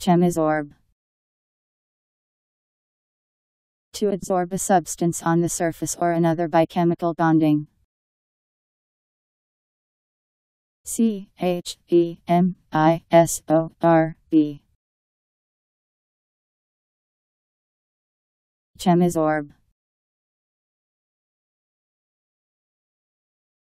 Chemisorb. To adsorb a substance on the surface or another by chemical bonding. Chemisorb.